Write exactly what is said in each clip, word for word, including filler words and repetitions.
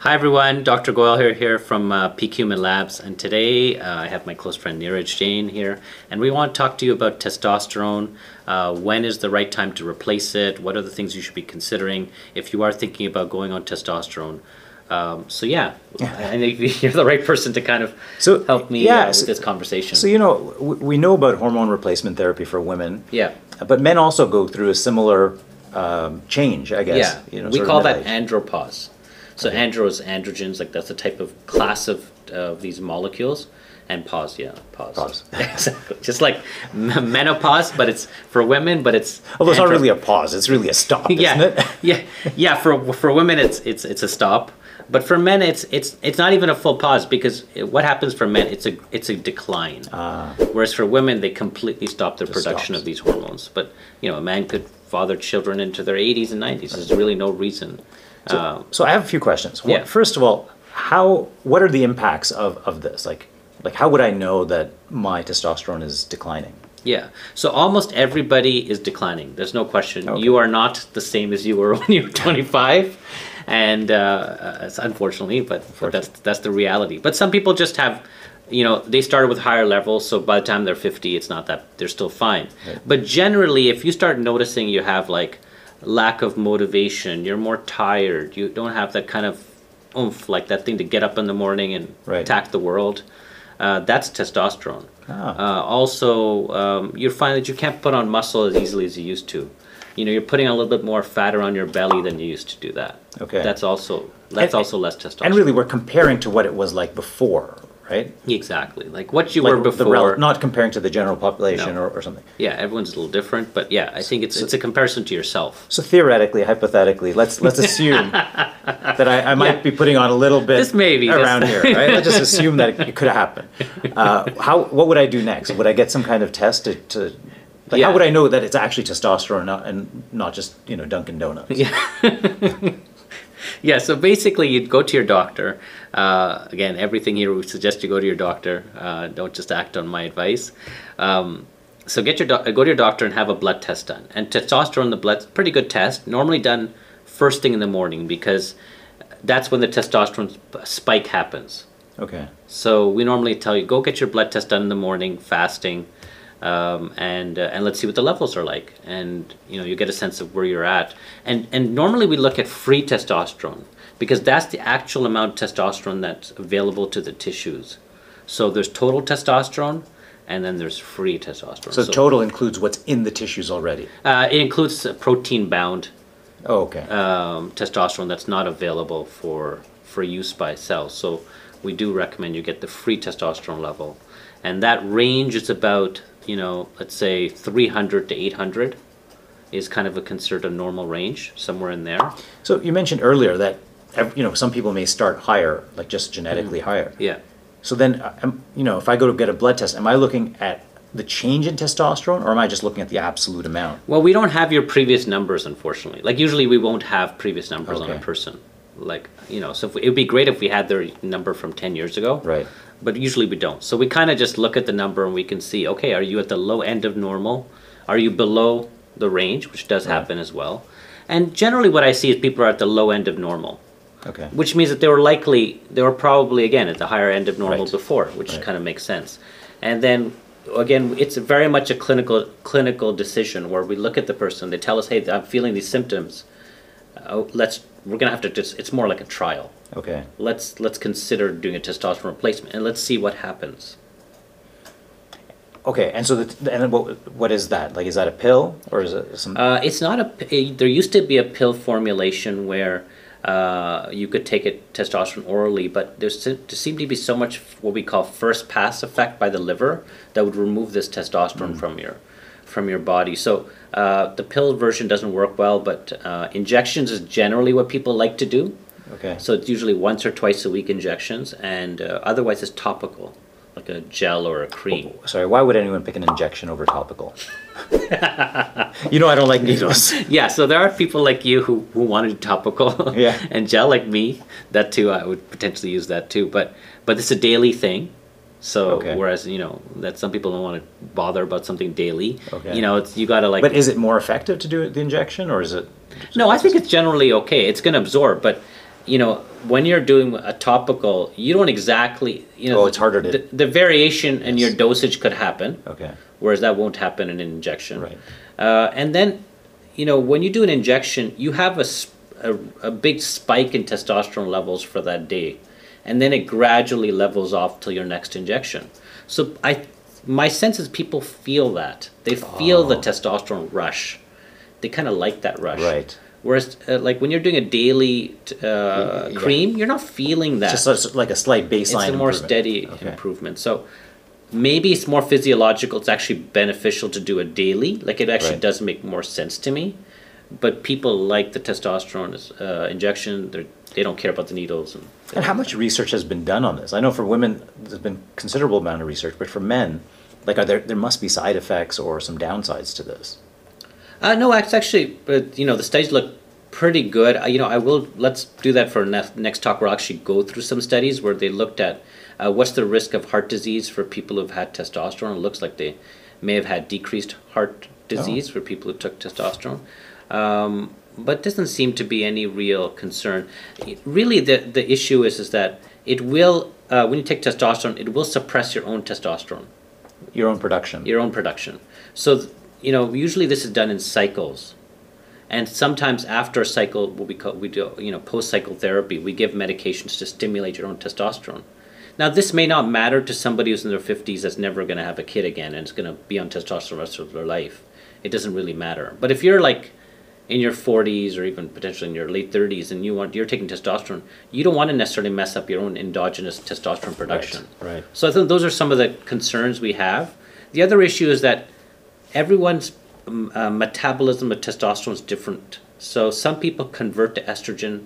Hi everyone, Doctor Goel here, here from uh, Peak Human Labs, and today uh, I have my close friend Neeraj Jain here, and we want to talk to you about testosterone. Uh, when is the right time to replace it? What are the things you should be considering if you are thinking about going on testosterone? Um, so yeah, I think you're the right person to kind of so, help me yeah, uh, with so, this conversation. So you know, we know about hormone replacement therapy for women, yeah, but men also go through a similar um, change, I guess. Yeah, you know, we call that andropause. So okay. Andro is androgens, like that's a type of class of uh, these molecules, and pause, yeah, pause. Pause. Exactly. Just like menopause, but it's for women, but it's although it's not really a pause, it's really a stop, yeah, isn't it? yeah, yeah. For for women, it's it's it's a stop, but for men, it's it's it's not even a full pause because what happens for men, it's a it's a decline, uh, whereas for women, they completely stop their production stops. of these hormones. But you know, a man could father children into their eighties and nineties. There's really no reason. So, um, so I have a few questions. What, yeah. First of all, how what are the impacts of, of this? Like, like how would I know that my testosterone is declining? Yeah. So almost everybody is declining. There's no question. Okay. You are not the same as you were when you were twenty-five, and uh, it's unfortunately, but, but that's that's the reality. But some people just have, you know, they started with higher levels, so by the time they're fifty, it's not that they're still fine. Right. But generally, if you start noticing you have like lack of motivation, you're more tired, you don't have that kind of oomph, like that thing to get up in the morning and right. attack the world, uh, that's testosterone. Oh. Uh, also, um, you find that you can't put on muscle as easily as you used to. You know, you're putting a little bit more fat around your belly than you used to do that. Okay. That's also, that's and, also less testosterone. And really, we're comparing to what it was like before, right? Exactly. Like what you like were before. Not comparing to the general population no. or, or something. Yeah, everyone's a little different, but yeah, I think it's so, it's a comparison to yourself. So theoretically, hypothetically, let's let's assume that I, I might yeah. be putting on a little bit this may be, around this. here, right? Let's just assume that it, it could happen. Uh, how what would I do next? Would I get some kind of test to, to like yeah. how would I know that it's actually testosterone and not, and not just, you know, Dunkin' Donuts? Yeah. Yeah, so basically you'd go to your doctor. Uh, again, everything here, we suggest you go to your doctor. Uh, don't just act on my advice. Um, so get your go to your doctor and have a blood test done. And testosterone in the blood is a pretty good test, normally done first thing in the morning because that's when the testosterone spike happens. Okay. So we normally tell you, go get your blood test done in the morning, fasting, um, and, uh, and let's see what the levels are like. And, you know, you get a sense of where you're at. And, and normally we look at free testosterone, because that's the actual amount of testosterone that's available to the tissues. So there's total testosterone, and then there's free testosterone. So, so total includes what's in the tissues already? Uh, it includes protein-bound oh, okay. um, testosterone that's not available for, for use by cells. So we do recommend you get the free testosterone level. And that range is about, you know, let's say three hundred to eight hundred is kind of a considered a normal range, somewhere in there. So you mentioned earlier that you know, some people may start higher, like just genetically mm-hmm. higher. Yeah. So then, you know, if I go to get a blood test, am I looking at the change in testosterone, or am I just looking at the absolute amount? Well, we don't have your previous numbers, unfortunately. Like usually, we won't have previous numbers okay. on a person. Like you know, so if we, it would be great if we had their number from ten years ago. Right. But usually we don't. So we kind of just look at the number and we can see, okay, are you at the low end of normal? Are you below the range, which does right. happen as well? And generally, what I see is people are at the low end of normal. Okay. Which means that they were likely, they were probably, again, at the higher end of normal right. before, which right. kind of makes sense. And then, again, it's very much a clinical clinical decision where we look at the person, they tell us, hey, I'm feeling these symptoms. Uh, let's, we're going to have to just, it's more like a trial. Okay. Let's, let's consider doing a testosterone replacement and let's see what happens. Okay, and so the, and what, what is that? Like, is that a pill or is it some? Uh, it's not a, there used to be a pill formulation where Uh, you could take it testosterone orally, but there's, there seemed to be so much what we call first pass effect by the liver that would remove this testosterone mm. from your from your body. So uh, the pill version doesn't work well, but uh, injections is generally what people like to do. Okay. So it's usually once or twice a week injections, and uh, otherwise it's topical, like a gel or a cream. Oh, sorry, why would anyone pick an injection over topical? You know I don't like needles. Yeah, so there are people like you who, who want to do topical yeah. and gel like me. That too, I would potentially use that too. But but it's a daily thing. So okay. whereas, you know, that some people don't want to bother about something daily. Okay. You know, it's, you got to like... But is it more effective to do the injection or is it... No, I think it's generally okay. It's going to absorb, but you know, when you're doing a topical, you don't exactly, you know, oh, it's harder to the, the variation yes. in your dosage could happen. Okay. Whereas that won't happen in an injection. Right. Uh, and then, you know, when you do an injection, you have a, a, a big spike in testosterone levels for that day, and then it gradually levels off till your next injection. So I, my sense is people feel that. They feel oh. the testosterone rush. They kind of like that rush. Right. Whereas, uh, like when you're doing a daily uh, yeah. cream, you're not feeling that. It's just like a slight baseline improvement. It's a more steady okay. improvement. So maybe it's more physiological. It's actually beneficial to do a daily. Like it actually right. does make more sense to me. But people like the testosterone uh, injection. They're, they don't care about the needles. And, and how much research has been done on this? I know for women, there's been a considerable amount of research. But for men, like are there, there must be side effects or some downsides to this. Uh, no, it's actually, but you know, the studies look pretty good. You know, I will, let's do that for ne next talk. We'll actually go through some studies where they looked at uh, what's the risk of heart disease for people who've had testosterone. It looks like they may have had decreased heart disease oh. for people who took testosterone. Um, but doesn't seem to be any real concern. It, really, the, the issue is, is that it will, uh, when you take testosterone, it will suppress your own testosterone. Your own production. Your own production. So th you know, usually this is done in cycles, and sometimes after a cycle, what we call we do, you know, post-cycle therapy, we give medications to stimulate your own testosterone. Now, this may not matter to somebody who's in their fifties that's never going to have a kid again and is going to be on testosterone the rest of their life. It doesn't really matter. But if you're like in your forties or even potentially in your late thirties and you want you're taking testosterone, you don't want to necessarily mess up your own endogenous testosterone production. Right. right. So I think those are some of the concerns we have. The other issue is that everyone's uh, metabolism of testosterone is different. So some people convert to estrogen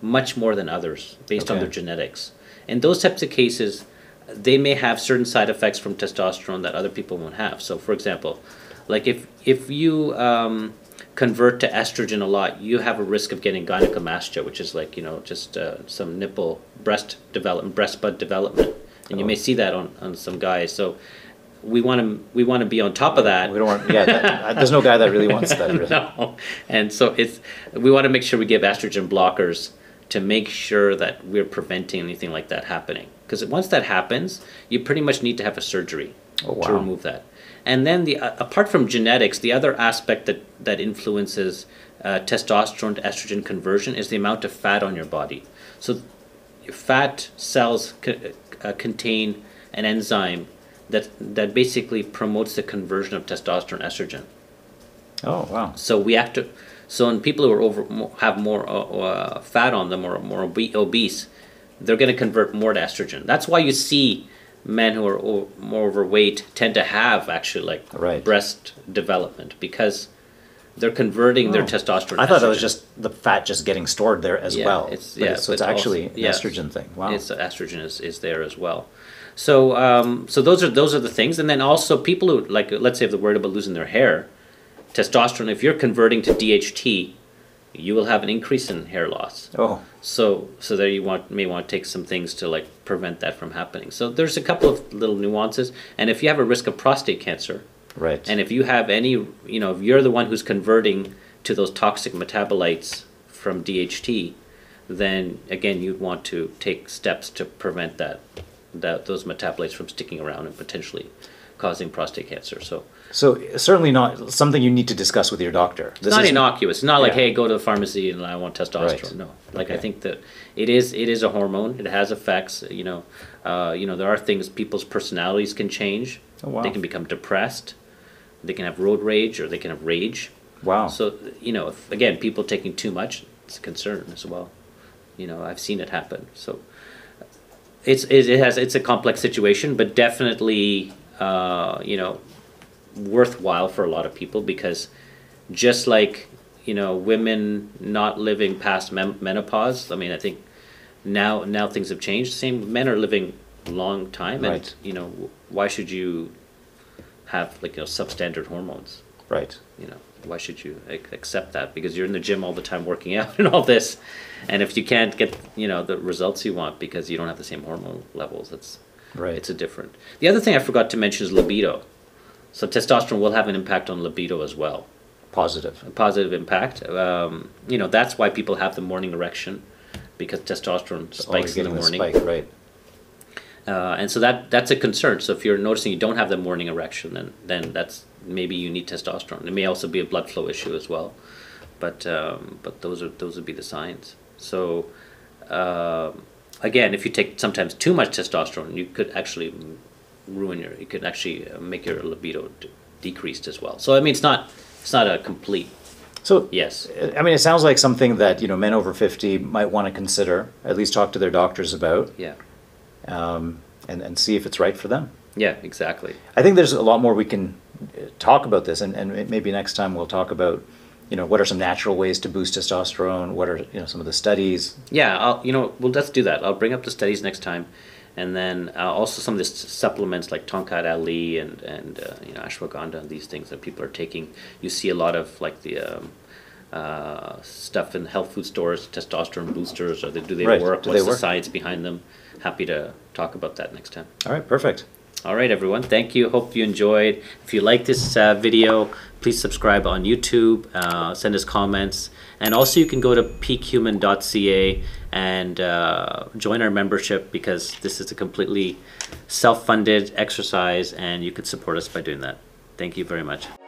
much more than others based okay. on their genetics. In those types of cases, they may have certain side effects from testosterone that other people won't have. So for example, like if, if you um, convert to estrogen a lot, you have a risk of getting gynecomastia, which is like, you know, just uh, some nipple breast development, breast bud development. And oh. you may see that on, on some guys. So we want to we want to be on top of that. We don't want, yeah, that, there's no guy that really wants that. Really. No, and so it's we want to make sure we give estrogen blockers to make sure that we're preventing anything like that happening. Because once that happens, you pretty much need to have a surgery oh, wow. to remove that. And then the uh, apart from genetics, the other aspect that that influences uh, testosterone to estrogen conversion is the amount of fat on your body. So, fat cells co uh, contain an enzyme that that basically promotes the conversion of testosterone estrogen. Oh wow! So we act. So in people who are over have more uh, uh, fat on them or more obese, they're going to convert more to estrogen. That's why you see men who are o more overweight tend to have actually like right. breast development because they're converting oh. their testosterone. I thought estrogen. It was just the fat just getting stored there as yeah, well. It's, yeah, it's, so it's, it's actually also, an yes, estrogen thing. Wow. It's estrogen is is there as well. So, um, so those are those are the things, and then also people who like, let's say, if they're worried about losing their hair, testosterone. If you're converting to D H T, you will have an increase in hair loss. Oh, so so there you want may want to take some things to like prevent that from happening. So there's a couple of little nuances, and if you have a risk of prostate cancer, right, and if you have any, you know, if you're the one who's converting to those toxic metabolites from D H T, then again you'd want to take steps to prevent that. That those metabolites from sticking around and potentially causing prostate cancer. So, so certainly not something you need to discuss with your doctor. It's this not is, innocuous. It's not yeah. like, hey, go to the pharmacy and I want testosterone. Right. No, like okay. I think that it is it is a hormone. It has effects. You know, uh, you know there are things people's personalities can change. Oh, wow. They can become depressed. They can have road rage or they can have rage. Wow. So you know, if, again, people taking too much, it's a concern as well. You know, I've seen it happen. So. It's it has it's a complex situation, but definitely uh, you know worthwhile for a lot of people because just like you know women not living past menopause. I mean, I think now now things have changed. Same men are living a long time, and right. you know why should you have like you know substandard hormones? Right. You know why should you accept that? Because you're in the gym all the time working out and all this. And if you can't get, you know, the results you want because you don't have the same hormone levels, that's right. It's a different. The other thing I forgot to mention is libido. So testosterone will have an impact on libido as well. Positive. A positive impact. Um, you know, that's why people have the morning erection because testosterone spikes oh, in the morning. Spike, right. Uh, and so that that's a concern. So if you're noticing you don't have the morning erection, then then that's maybe you need testosterone. It may also be a blood flow issue as well, but um, but those are those would be the signs. So uh, again, if you take sometimes too much testosterone, you could actually ruin your. You could actually make your libido d decreased as well. So I mean, it's not it's not a complete. So yes, I mean, it sounds like something that you know men over fifty might want to consider. At least talk to their doctors about. Yeah. Um, and, and see if it's right for them. Yeah, exactly. I think there's a lot more we can talk about this, and, and maybe next time we'll talk about, you know, what are some natural ways to boost testosterone, what are, you know, some of the studies. Yeah, I'll, you know, well, let's do that. I'll bring up the studies next time, and then uh, also some of the supplements like tongkat ali and, and uh, you know, ashwagandha and these things that people are taking. You see a lot of, like, the... Um, Uh, stuff in health food stores, testosterone boosters, or they, do they right. work? Do What's they work? The science behind them? Happy to talk about that next time. All right, perfect. All right, everyone. Thank you. Hope you enjoyed. If you like this uh, video, please subscribe on YouTube, uh, send us comments, and also you can go to peak human dot C A and uh, join our membership, because this is a completely self-funded exercise and you could support us by doing that. Thank you very much.